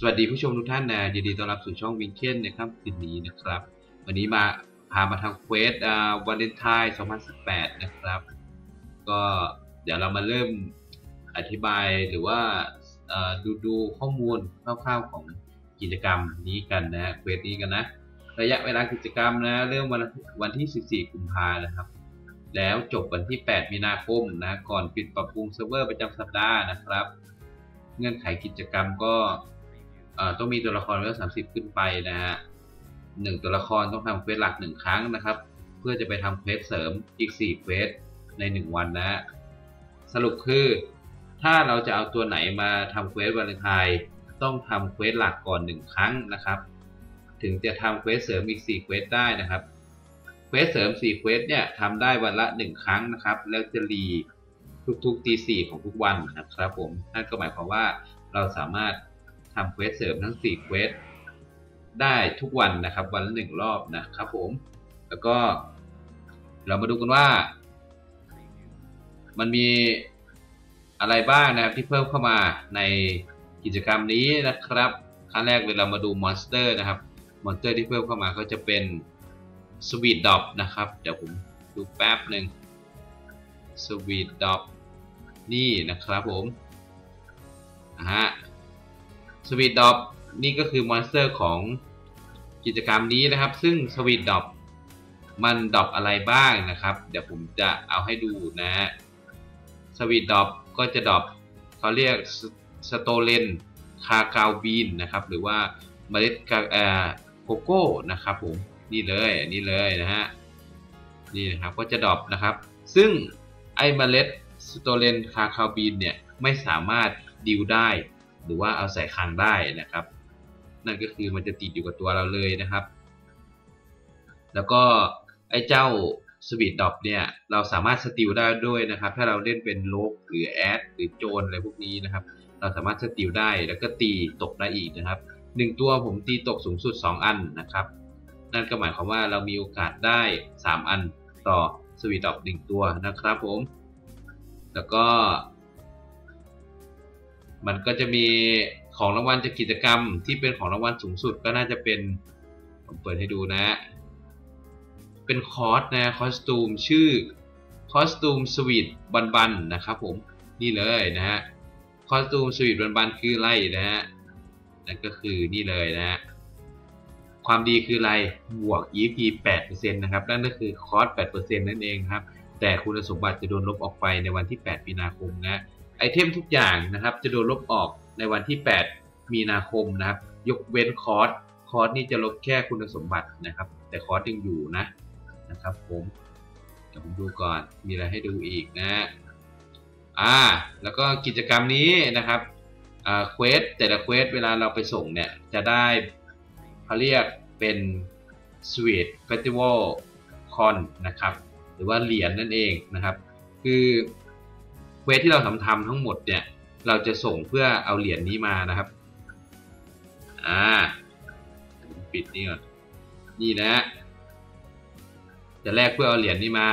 สวัสดีผู้ชมทุกท่านนะยินดีต้อนรับสู่ช่องวิงเคนในค่ำคืนนี้นะครับวันนี้มาพาทำเควสวาเลนไทน์2018นะครับก็เดี๋ยวเรามาเริ่มอธิบายหรือว่าดูข้อมูลคร่าวๆของกิจกรรมนี้กันนะเควสนี้กันนะระยะเวลากิจกรรมนะเริ่มวันที่14กุมภาพันธ์นะครับแล้วจบวันที่8มีนาคมนะก่อนปิดปรับปรุงเซิร์ฟเวอร์ประจำสัปดาห์นะครับเงื่อนไขกิจกรรมก็ต้องมีตัวละครเวล30ขึ้นไปนะฮะ1ตัวละครต้องทำเควสหลัก1ครั้งนะครับเพื่อจะไปทำเควสเสริมอีก4เควสใน1วันนะฮะสรุปคือถ้าเราจะเอาตัวไหนมาทำเควสวาเลนไทน์ต้องทำเควสหลักก่อน1ครั้งนะครับถึงจะทำเควสเสริมอีก4เควสได้นะครับเควสเสริม4เควสเนี่ยทำได้วันละ1ครั้งนะครับแล้วจะรีทุกๆตี4ของทุกวันนะครับผมนั่นก็หมายความว่าเราสามารถทำเควสเสริมทั้ง4เควสได้ทุกวันนะครับวันละ1รอบนะครับผมแล้วก็เรามาดูกันว่ามันมีอะไรบ้างนะครับที่เพิ่มเข้ามาในกิจกรรมนี้นะครับขั้นแรกเวลามาดูมอนสเตอร์นะครับมอนสเตอร์ที่เพิ่มเข้ามาก็จะเป็นสวีทดอปนะครับเดี๋ยวผมดูแป๊บหนึ่งสวีทดอปนี่นะครับผมนะฮะสวีทดอปนี่ก็คือมอนสเตอร์ของกิจกรรมนี้นะครับซึ่งสวีทดอปมันดอปอะไรบ้างนะครับเดี๋ยวผมจะเอาให้ดูนะสวีทดอปก็จะดอปเขาเรียกสโตเลนคาคาวบีนนะครับหรือว่าเมล็ดโกโก้นะครับผมนี่เลยนี่เลยนะฮะนี่นะครับก็จะดอปนะครับซึ่งไอเมล็ดสโตเลนคาคาวบีนเนี่ยไม่สามารถดิวได้หรือว่าเอาใส่คังได้นะครับนั่นก็คือมันจะติดอยู่กับตัวเราเลยนะครับแล้วก็ไอ้เจ้าสวีทดอปเนี่ยเราสามารถสติลได้ด้วยนะครับถ้าเราเล่นเป็นโลกหรือแอดหรือโจนอะไรพวกนี้นะครับเราสามารถสติลได้แล้วก็ตีตกได้อีกนะครับ1ตัวผมตีตกสูงสุด2อันนะครับนั่นก็หมายความว่าเรามีโอกาสได้3อันต่อสวีทดอป1ตัวนะครับผมแล้วก็มันก็จะมีของรางวัลจากกิจกรรมที่เป็นของรางวัลสูงสุดก็น่าจะเป็นผมเปิดให้ดูนะเป็นคอร์สนะคอสตูมชื่อคอสตูมสวีทบันๆนะครับผมนี่เลยนะฮะคอสตูมสวีทบันๆคืออะไรนะฮะนั่นก็คือนี่เลยนะฮะความดีคืออะไรบวก EP 8% นะครับนั่นก็คือคอร์ส 8% นั่นเองครับแต่คุณสมบัติจะโดนลบออกไปในวันที่8มีนาคมนะไอเทมทุกอย่างนะครับจะโดนลบออกในวันที่8มีนาคมนะครับยกเว้นคอร์สนี่จะลบแค่คุณสมบัตินะครับแต่คอร์สยังอยู่นะครับผมเดี๋ยวผมดูก่อนมีอะไรให้ดูอีกนะแล้วก็กิจกรรมนี้นะครับเควสแต่ละเควสเวลาเราไปส่งเนี่ยจะได้เขาเรียกเป็น Sweet Festival Con นะครับหรือว่าเหรียญ นั่นเองนะครับคือเควสที่เราทำทั้งหมดเนี่ยเราจะส่งเพื่อเอาเหรียญ นี้มานะครับปิดนี่ก่อนนี่นะจะแลกเพื่อเอาเหรียญ นี้มา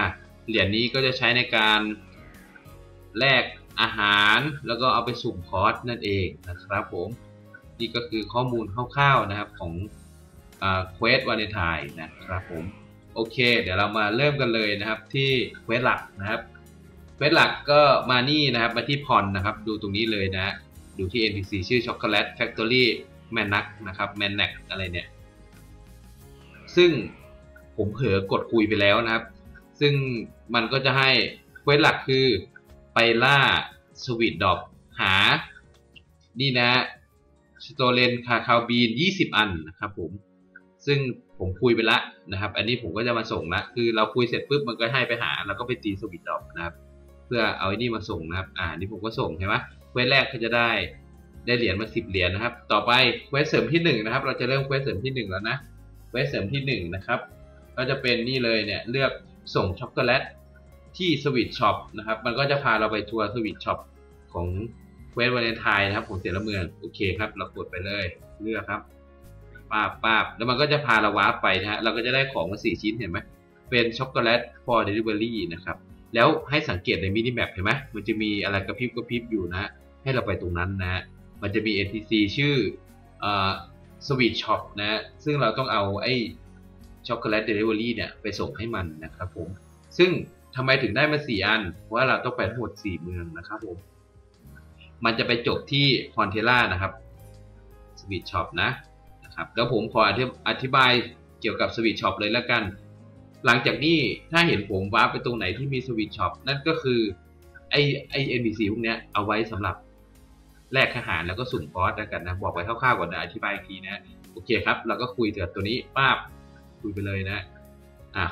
เหรียญ นี้ก็จะใช้ในการแลกอาหารแล้วก็เอาไปสุ่มคอร์สนั่นเองนะครับผมนี่ก็คือข้อมูลคร่าวๆนะครับของเควสวาเลนไทน์นะครับผมโอเคเดี๋ยวเรามาเริ่มกันเลยนะครับที่เควสหลักนะครับเควสหลักก็มานี่นะครับมาที่พรนะครับดูตรงนี้เลยนะดูที่ NPC ชื่อช็อกโกแลตแฟคทอรี่แมนนักนะครับแมนนักอะไรเนี่ยซึ่งผมเผลอกดคุยไปแล้วนะครับซึ่งมันก็จะให้เควสหลักคือไปล่าสวีทดอปหานี่นะสโตเลนคาคาวบีน20อันนะครับผมซึ่งผมคุยไปละนะครับอันนี้ผมก็จะมาส่งละคือเราคุยเสร็จปุ๊บมันก็ให้ไปหาแล้วก็ไปตีสวีทดอปนะครับเพื่อเอาไอ้นี่มาส่งนะครับนี่ผมก็ส่งใช่ไหมเควสแรกก็จะได้เหรียญมา10เหรียญนะครับต่อไปเควสเสริมที่1นะครับเราจะเริ่มเควสเสริมที่1แล้วนะเควสเสริมที่1นะครับก็จะเป็นนี่เลยเนี่ยเลือกส่งช็อกโกแลตที่สวีทช็อปนะครับมันก็จะพาเราไปทัวร์สวีทช็อปของเควสวาเลนไทน์นะครับของเสรเมืองโอเคครับเรากดไปเลยเลือกครับป้าบแล้วมันก็จะพาเราว้าไปนะฮะเราก็จะได้ของมา4ชิ้นเห็นไหมเป็นช็อกโกแลต for delivery นะครับแล้วให้สังเกตในมินิแมปเห็นไหมมันจะมีอะไรกระพริบอยู่นะให้เราไปตรงนั้นนะมันจะมี NPC ชื่อ สวีทช็อปนะซึ่งเราต้องเอาไอ้ช็อกโกแลตเดลิเวอรี่เนี่ยไปส่งให้มันนะครับผมซึ่งทำไมถึงได้มา4อันเพราะว่าเราต้องไปทั้งหมด4เมืองนะครับผมมันจะไปจบที่คอนเทล่านะครับสวีทช็อปนะครับแล้วผมขออธิบายเกี่ยวกับสวีทช็อปเลยแล้วกันหลังจากนี้ถ้าเห็นผมว้าไปตรงไหนที่มีสวีทช็อปนั่นก็คือไอ NPC พวกเนี้ยเอาไว้สำหรับแลกทหารแล้วก็สุ่มบอสแล้วกันนะบอกไว้คร่าวๆก่อนนะอธิบายอีกทีนะโอเคครับเราก็คุยกับตัวนี้ป้าบคุยไปเลยนะ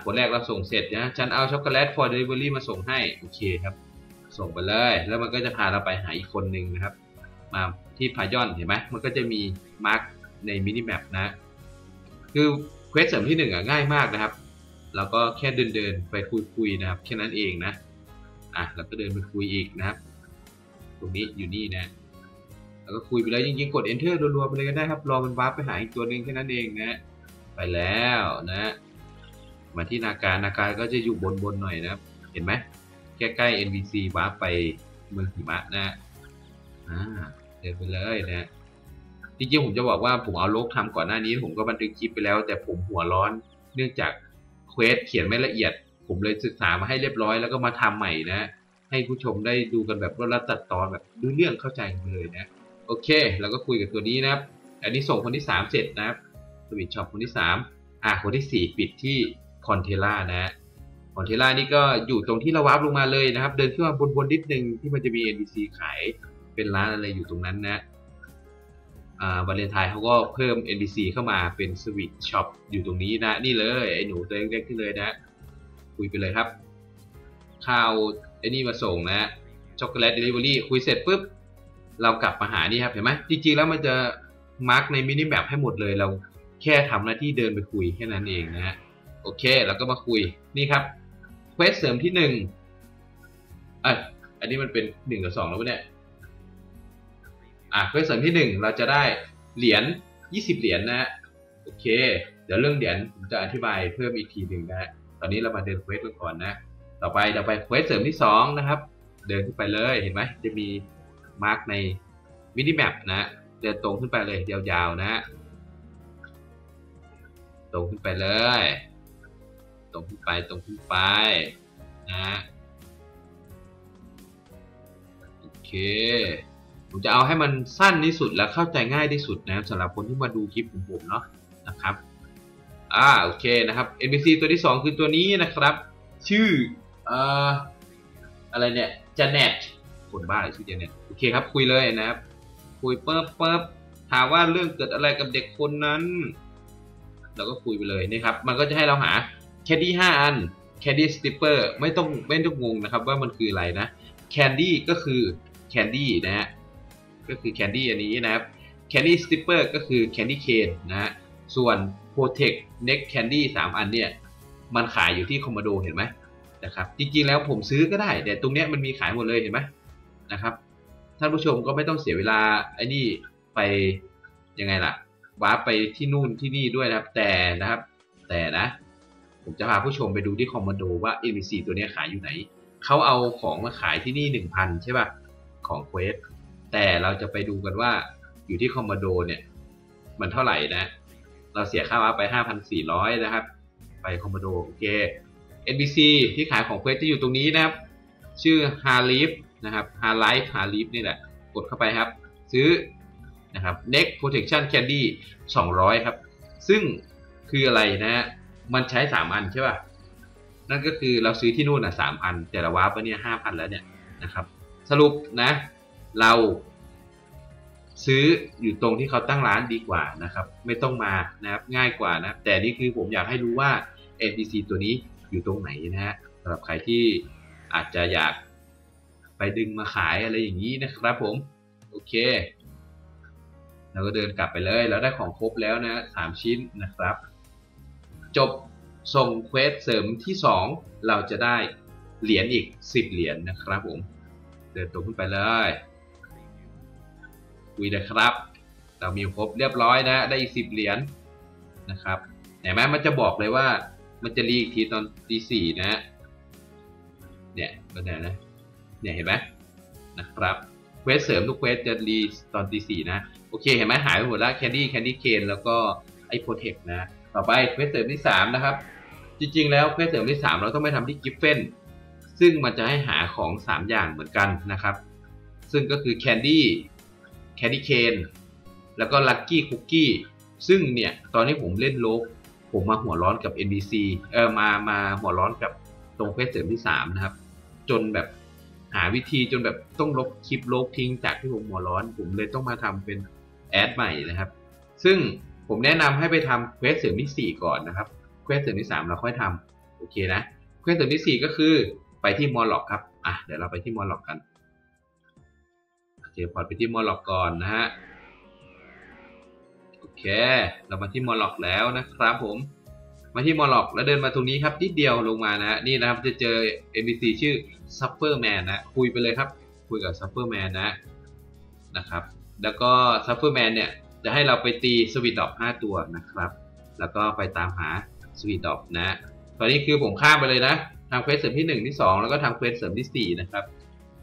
คนแรกเราส่งเสร็จนะฉันเอาช็อกโกแลต for delivery มาส่งให้โอเคครับส่งไปเลยแล้วมันก็จะพาเราไปหาอีกคนนึงนะครับมาที่พายอนเห็นไหมมันก็จะมีมาร์กในมินิแมปนะคือเควสเสริมที่1อ่ะง่ายมากนะครับเราก็แค่เดินไปคุยนะครับแค่นั้นเองนะเราก็เดินไปคุยอีกนะครับตรงนี้อยู่นี่นะแล้วก็คุยไปเลยจริงๆกด enter รัวๆไปเลยก็ได้ครับรอมันวาร์ปไปหาอีกตัวหนึ่งแค่นั้นเองนะไปแล้วนะมาที่นาการก็จะอยู่บนหน่อยนะครับเห็นไหมใกล้ๆ NPC วาร์ปไปเมืองหิมะนะเดินไปเลยนะจริงๆผมจะบอกว่าผมเอาลบทำก่อนหน้านี้ผมก็บันทึกคลิปไปแล้วแต่ผมหัวร้อนเนื่องจากเควสเขียนไม่ละเอียดผมเลยศึกษามาให้เรียบร้อยแล้วก็มาทำใหม่นะให้ผู้ชมได้ดูกันแบบรัดตัดตอนแบบดูเรื่องเข้าใจเลยนะโอเคเราก็คุยกับตัวนี้นะครับอันนี้ส่งคนที่3เสร็จนะครับสวิตช็อปคนที่3คนที่4ปิดที่คอนเทล่านะคอนเทล่านี่ก็อยู่ตรงที่เราวาร์ปลงมาเลยนะครับเดินขึ้นมาบนนิดนึงที่มันจะมี NPC ขายเป็นร้านอะไรอยู่ตรงนั้นนะวาเลนไทน์เขาก็เพิ่ม NPC เข้ามาเป็นสวิตช็อปอยู่ตรงนี้นะนี่เลยไอ้หนูตัวเล็กๆที่เลยนะคุยไปเลยครับข้าวไอ้นี่มาส่งนะช็อกโกแลตเดลิเวอรี่คุยเสร็จปุ๊บเรากลับมาหานี่ครับเห็นไหมจริงๆแล้วมันจะมาร์กในมินิแมปให้หมดเลยเราแค่ทำหน้าที่เดินไปคุยแค่นั้นเองนะโอเคเราก็มาคุยนี่ครับเควสเสริมที่1อันนี้มันเป็น1กับ2แล้วเนี่ยเควสเสริมที่1เราจะได้เหรียญ20เหรียญนะโอเคเดี๋ยวเรื่องเหรียญผมจะอธิบายเพิ่มอีกทีหนึ่งนะตอนนี้เรามาเดินเควสกันก่อนนะต่อไปเราไปเควสเสริมที่2นะครับเดินขึ้นไปเลยเห็นไหมจะมีมาร์กในมินิแมปนะเดินตรงขึ้นไปเลยยาวๆนะตรงขึ้นไปเลยตรงขึ้นไปนะโอเคผมจะเอาให้มันสั้นที่สุดและเข้าใจง่ายที่สุดนะสำหรับคนที่มาดูคลิปของผมเนาะนะครับโอเคนะครับ NPC ตัวที่2คือตัวนี้นะครับชื่ออะไรเนี่ยจันเน็ตคนบ้าเลยชื่อเจนเนี่ยโอเคครับคุยเลยนะครับคุยเปิ๊บถามว่าเรื่องเกิดอะไรกับเด็กคนนั้นเราก็คุยไปเลยนี่ครับมันก็จะให้เราหาแคดดี้5อันแคดดี้สติปเปอร์ไม่ต้องงงนะครับว่ามันคืออะไรนะแคนดี้ก็คือแคนดี้นะฮะก็คือแคนดี้อันนี้นะครับแคนดี้สติปเปอร์ก็คือแคนดี้เคนนะฮะส่วนโปรเทคเน็กแคนดี้3อันเนี่ยมันขายอยู่ที่คอมโบโดเห็นไหมนะครับจริงๆแล้วผมซื้อก็ได้แต่ตรงเนี้ยมันมีขายหมดเลยเห็นไหมนะครับท่านผู้ชมก็ไม่ต้องเสียเวลาไอ้นี่ไปยังไงล่ะว้าไปที่นู่นที่นี่ด้วยนะครับแต่นะผมจะพาผู้ชมไปดูที่คอมมานโดว่า NPC ตัวนี้ขายอยู่ไหนเขาเอาของมาขายที่นี่ 1,000 ใช่ป่ะของเควสแต่เราจะไปดูกันว่าอยู่ที่คอมมานโดเนี่ยมันเท่าไหร่นะเราเสียค่าว้าไป 5,400 นะครับไปคอมมานโดโอเค NPC ที่ขายของเควสจะอยู่ตรงนี้นะครับชื่อฮาริฟนะครับฮาไลฟ์นี่แหละกดเข้าไปครับซื้อนะครับ Neck Protection Candy 200ครับซึ่งคืออะไรนะมันใช้3อันใช่ป่ะนั่นก็คือเราซื้อที่นู่นอ่ะ3อันแต่ละวาร์ปไปเนี่ย 5,000 แล้วเนี่ยนะครับสรุปนะเราซื้ออยู่ตรงที่เขาตั้งร้านดีกว่านะครับไม่ต้องมานะครับง่ายกว่านะแต่นี่คือผมอยากให้รู้ว่า NPC ตัวนี้อยู่ตรงไหนนะฮะสำหรับใครที่อาจจะอยากไปดึงมาขายอะไรอย่างนี้นะครับผมโอเคเราก็เดินกลับไปเลยแล้วได้ของครบแล้วนะ3ชิ้นนะครับจบส่งเควสเสริมที่2เราจะได้เหรียญอีก10เหรียญนะครับผมเดินตรงขึ้นไปเลยคุยนะครับเรามีครบเรียบร้อยนะได้อีก10เหรียญนะครับเห็นไหมมันจะบอกเลยว่ามันจะรีอีกทีตอนตี4นะเนี่ยก็ได้นะเนี่ยเห็นไหมนะครับ เควสเสริมทุกเควสจะรีตอนตี 4นะโอเคเห็นไหมหายไปหมดแล้วแคนดี้เคนแล้วก็ไอโปรเทคนะต่อไปเควสเสริมที่3นะครับจริงๆแล้วเควสเสริมที่3เราต้องไปทำที่กิฟเฟนซึ่งมันจะให้หาของ3อย่างเหมือนกันนะครับซึ่งก็คือแคนดี้เคนแล้วก็ลัคกี้คุกกี้ซึ่งเนี่ยตอนนี้ผมเล่นโลกผมมาหัวร้อนกับ NPC มาหัวร้อนกับตรงเควสเสริมที่3นะครับจนแบบหาวิธีจนแบบต้องลบคลิปลบทิ้งจากที่ผมหัวร้อนผมเลยต้องมาทำเป็นแอดใหม่นะครับซึ่งผมแนะนำให้ไปทำเควสเสริมที่4ก่อนนะครับเควสเสริมที่3เราค่อยทำโอเคนะเควสเสริมที่4ก็คือไปที่มอลล็อกครับเดี๋ยวเราไปที่มอลล็อกกันโอเคพอไปที่มอลล็อกก่อนนะฮะโอเคเรามาที่มอลล็อกแล้วนะครับผมมาที่มอลล็อกแล้วเดินมาตรงนี้ครับนิดเดียวลงมานะนี่นะครับจะเจอ NPC ชื่อซัฟเฟอร์แมนนะคุยไปเลยครับคุยกับซัฟเฟอร์แมนนะครับแล้วก็ซัฟเฟอร์แมนเนี่ยจะให้เราไปตีสวีทดอป5ตัวนะครับแล้วก็ไปตามหาสวีทดอปนะตอนนี้คือผมข้ามไปเลยนะทำเควสเสริมที่1ที่2แล้วก็ทำเควสเสริมที่4นะครับ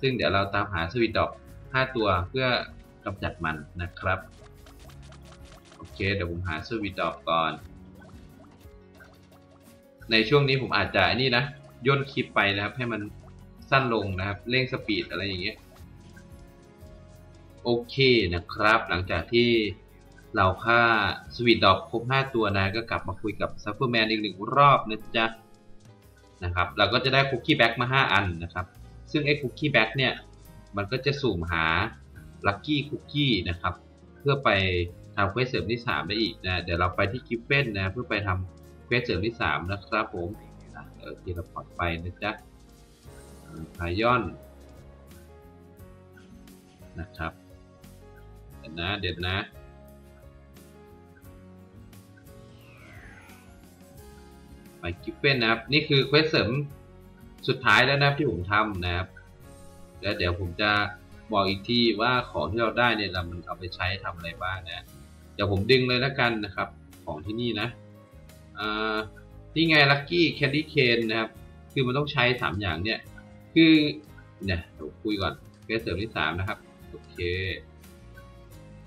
ซึ่งเดี๋ยวเราตามหาสวีทดอป5ตัวเพื่อกำจัดมันนะครับโอเคเดี๋ยวผมหาสวีทดอปก่อนในช่วงนี้ผมอาจจะนี่นะย่นคลิปไปนะครับให้มันสั้นลงนะครับเร่งสปีดอะไรอย่างเงี้ยโอเคนะครับหลังจากที่เราฆ่าสวีทดอปครบ5ตัวนะก็กลับมาคุยกับซัฟเฟอร์แมนอีก1รอบนะจ๊ะนะครับเราก็จะได้คุกกี้แบ็กมา5อันนะครับซึ่งไอ้คุกกี้แบ็กเนี่ยมันก็จะสุ่มหาลัคกี้คุกกี้นะครับเพื่อไปทำเควสเสริมที่3ได้อีกนะเดี๋ยวเราไปที่กิฟเฟนนะเพื่อไปทำเควสเสริมที่3นะครับผมที่เราปลอดไปนะจ๊ะพายอนนะครับเดี๋ยวนะไปกิฟเฟนนะครับนี่คือเควสเสริมสุดท้ายแล้วนะครับที่ผมทำนะครับแล้วเดี๋ยวผมจะบอกอีกทีว่าของที่เราได้เนี่ยเรามันเอาไปใช้ทำอะไรบ้างนะเดี๋ยวผมดึงเลยละกันนะครับของที่นี่นะนี่ไงลัคกี้แคนดี้เคนนะครับคือมันต้องใช้3อย่างเนี่ยคือเนี่ยเดี๋ยวคุยก่อนเควสเสริมที่3นะครับโอเค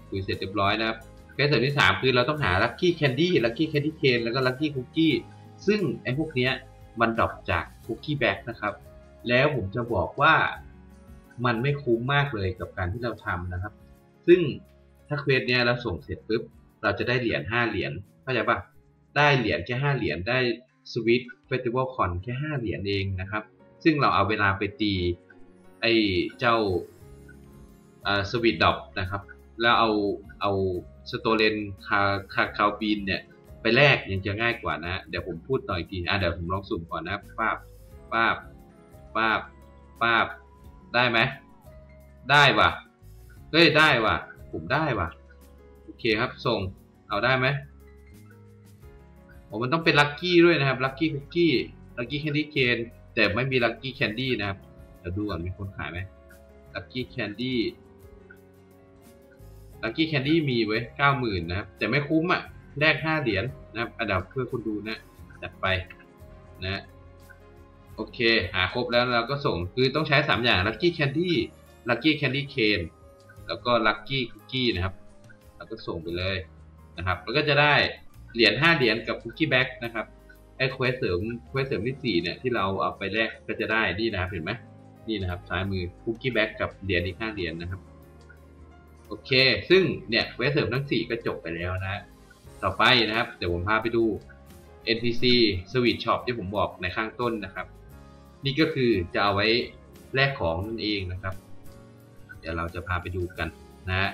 คุยเสร็จเรียบร้อยนะครับเควสเสริมที่3คือเราต้องหาลัคกี้แคนดี้เคนแล้วก็ลัคกี้คุกกี้ซึ่งไอ้พวกเนี้ยมันดรอปจากคุกกี้แบ็กนะครับแล้วผมจะบอกว่ามันไม่คุ้มมากเลยกับการที่เราทำนะครับซึ่งถ้าเควสเนี้ยเราส่งเสร็จปุ๊บเราจะได้เหรียญ5เหรียญเข้าใจป่ะได้เหรียญแค่5เหรียญได้สวิตเฟสติวัลคอนแค่5เหรียญเองนะครับซึ่งเราเอาเวลาไปตีไอ้เจ้าสวิตดรอปนะครับแล้วเอาสโตเลนคาวบีนเนี่ยไปแลกยังจะง่ายกว่านะเดี๋ยวผมพูดต่ออีกทีเดี๋ยวผมลองสุ่มก่อนนะป้าบได้ไหมได้ว่ะเฮ้ยได้ว่ะผมได้ว่ะโอเคครับส่งเอาได้ไหมมันต้องเป็นลัคกี้ด้วยนะครับลัคกี้คุกกี้ลัคกี้แคนดี้เคนแต่ไม่มีลัคกี้แคนดี้นะครับเดี๋ยวดูก่อนมีคนขายไหมลัคกี้แคนดี้มีไว้ 90,000 นะครับแต่ไม่คุ้มอ่ะแรก5เหรียญนะครับอันดับเพื่อคุณดูนะจัดไปนะโอเคหาครบแล้วเราก็ส่งคือต้องใช้3อย่างลัคกี้แคนดี้ลัคกี้แคนดี้เคนแล้วก็ลัคกี้คุกกี้นะครับเราก็ส่งไปเลยนะครับแล้วก็จะได้เหรียญ5เหรียญกับคุกกี้แบ็กนะครับไอ้เควสเสริมที่4เนี่ยที่เราเอาไปแลกก็จะได้นี่นะครับเห็นไหมนี่นะครับซ้ายมือคุกกี้แบ็กกับเหรียญอีก5เหรียญนะครับโอเคซึ่งเนี่ยเควสเสริมทั้ง4ก็จบไปแล้วนะต่อไปนะครับเดี๋ยวผมพาไปดู NPC Sweet Shop ที่ผมบอกในข้างต้นนะครับนี่ก็คือจะเอาไว้แลกของนั่นเองนะครับเดี๋ยวเราจะพาไปดูกันนะ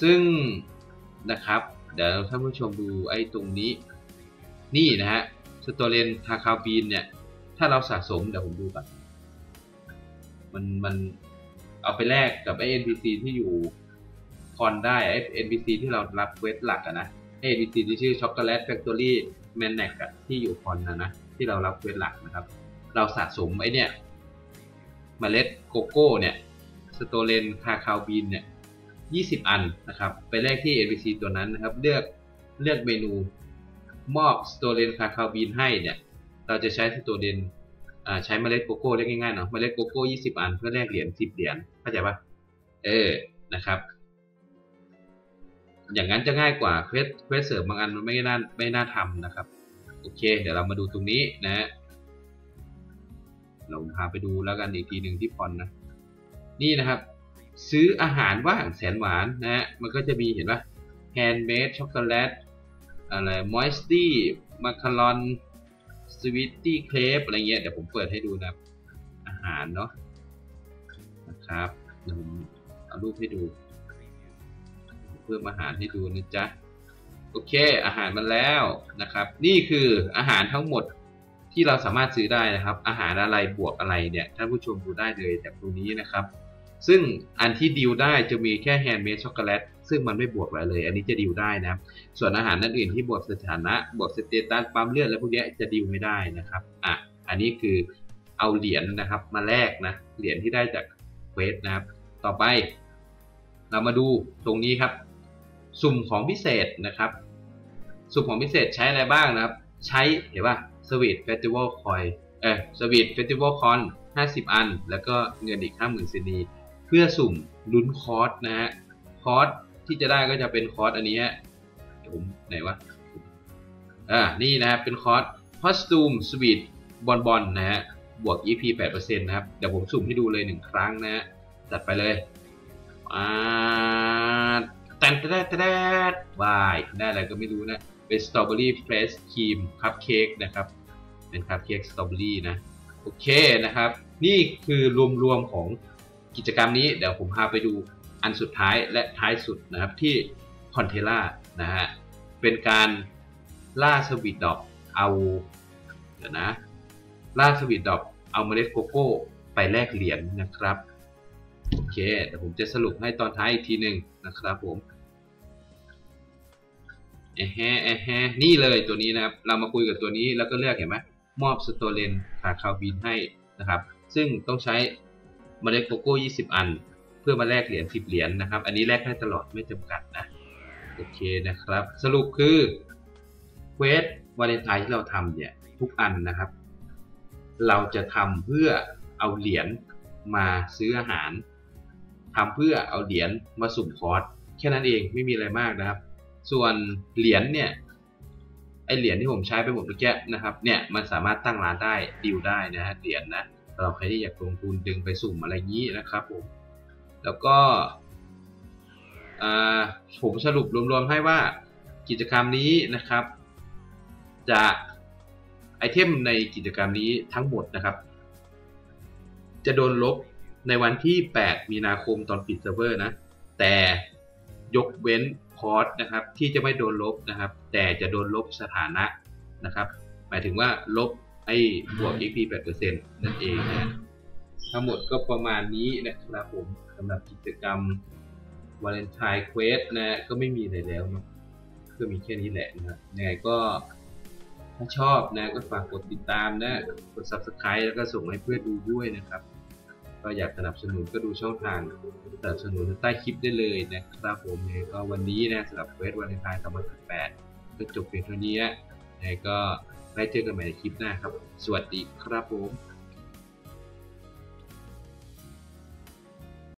ซึ่งนะครับเดี๋ยวท่านผู้ชมดูไอ้ตรงนี้นี่นะฮะสโตเลนทาคาบีนเนี่ยถ้าเราสะสมเดี๋ยวผมดูก่อนมันเอาไปแลกกับไอ้ NPC ที่อยู่คอนได้ไอ้ NPC ที่เรารับเวทหลักนะไอ้ NPC ที่ชื่อช็อกโกแลตแฟคทอรี่แมนแน็กที่อยู่คอนนะที่เรารับเวทหลักนะครับเราสะสมไอ้เนี่ยเมล็ดโกโก้เนี่ยสโตเลนคาคาวบีนเนี่ย20อันนะครับไปแลกที่ NPC ตัวนั้นนะครับเลือกเมนูมอบสโตเลนคาคาวบีนให้เนี่ยเราจะใช้สโตเลนใช้เมล็ดโกโก้เรียกง่ายๆเนาะเมล็ดโกโก้20อันเพื่อแลกเหรียญ10เหรียญเข้าใจปะ นะครับอย่างนั้นจะง่ายกว่าเควสเสริมบางอันมันไม่น่าทำนะครับโอเคเดี๋ยวเรามาดูตรงนี้นะเราพาไปดูแล้วกันอีกทีหนึ่งที่พร นะนี่นะครับซื้ออาหารว่างแสนหวานนะฮะมันก็จะมีเห็นป่ะแฮนด์เมดช็อกโกแลตอะไรมอยส์ตี้มาคารอนสวิตตี้เครปอะไรเงี้ยเดี๋ยวผมเปิดให้ดูนะอาหารเนาะนะครับเดี๋ยวผมเอารูปให้ดูเพิ่มอาหารให้ดูนะจ๊ะโอเคอาหารมาแล้วนะครับนี่คืออาหารทั้งหมดที่เราสามารถซื้อได้นะครับอาหารอะไรบวกอะไรเนี่ยท่านผู้ชมดูได้เลยจากตรงนี้นะครับซึ่งอันที่ดีลได้จะมีแค่แฮนด์เมดช็อกโกแลตซึ่งมันไม่บวกอะไรเลยอันนี้จะดีลได้นะส่วนอาหารนั้นอื่นที่บวกสถานะบวกสเตตัสปั๊มเลือดและพวกนี้จะดีลไม่ได้นะครับอันนี้คือเอาเหรียญ นะครับมาแลกนะเหรียญที่ได้จากเควสนะครับต่อไปเรามาดูตรงนี้ครับสุ่มของพิเศษนะครับสุ่มของพิเศษใช้อะไรบ้างนะครับใช้เห็นป่ะสวีทเฟสติวัลคอยสวีทเฟสติวัลคอน50อันแล้วก็เงินอีก 50,000 ซีดีเพื่อสุ่มลุ้นคอร์สนะฮะคอร์สที่จะได้ก็จะเป็นคอร์สอันนี้ฮะผมไหนวะนี่นะครับเป็นคอร์สคอสตูมสวีทบอลบอลนะฮะบวก EP 8% นะครับเดี๋ยวผมสุ่มให้ดูเลย1ครั้งนะฮะจัดไปเลยแต่งแต่วายได้อะไรก็ไม่รู้นะเป็นสตรอเบอรี่เฟรชครีมคัพเค้กนะครับเป็นคัพเค้กสตรอเบอรี่นะโอเคนะครับนี่คือรวมของกิจกรรมนี้เดี๋ยวผมพาไปดูอันสุดท้ายและท้ายสุดนะครับที่คอนเทล่านะฮะเป็นการล่าสวีทดอกเอาล่าสวีทดอกเอาเมล็ดโกโก้ไปแลกเหรียญ นะครับโอเคเดี๋ยวผมจะสรุปให้ตอนท้ายอีกทีหนึ่งนะครับผมนี่เลยตัวนี้นะครับเรามาคุยกับตัวนี้แล้วก็เลือกเห็นไหมมอบสโตเลนขาคาบินให้นะครับซึ่งต้องใช้เมล็ดโกโก้20อันเพื่อมาแลกเหรียญ10เหรียญ นะครับอันนี้แลกได้ตลอดไม่จำกัดนะโอเคนะครับสรุปคือเควสวาเลนไทน์ที่เราทำเนี่ยทุกอันนะครับเราจะทำเพื่อเอาเหรียญมาซื้ออาหารทำเพื่อเอาเหรียญมาสุ่มคอร์สแค่นั้นเองไม่มีอะไรมากนะครับส่วนเหรียญเนี่ยไอเหรียญที่ผมใช้ไปหมดเมื่อกี้นะครับเนี่ยมันสามารถตั้งร้านได้ดีลได้นะฮะเหรียญนะสำหรับใครที่อยากลงทุนดึงไปสุ่มอะไรงี้นะครับผมแล้วก็ผมสรุปรวมๆให้ว่ากิจกรรมนี้นะครับจะไอเทมในกิจกรรมนี้ทั้งหมดนะครับจะโดนลบในวันที่8 มีนาคมตอนปิดเซิร์ฟเวอร์นะแต่ยกเว้นคอร์สนะครับที่จะไม่โดนลบนะครับแต่จะโดนลบสถานะนะครับหมายถึงว่าลบไอ้บวก EP 8% นั่นเองนะทั้งหมดก็ประมาณนี้นะครับผมสำหรับกิจกรรม Valentine Quest นะก็ไม่มีอะไรแล้วเนาะก็มีแค่นี้แหละนะครับยังไงก็ถ้าชอบนะก็ฝากกดติดตามนะกด Subscribe แล้วก็ส่งให้เพื่อนดูด้วยนะครับก็อยากสนับสนุนก็ดูช่องทางสนับสนุนใต้คลิปได้เลยนะครับผมก็วันนี้นะสำหรับเควสวาเลนไทน์2018ก็จบเพียงเท่านี้นะก็ไว้เจอกันใหม่ในคลิปหน้าครับสวัสดีครับผม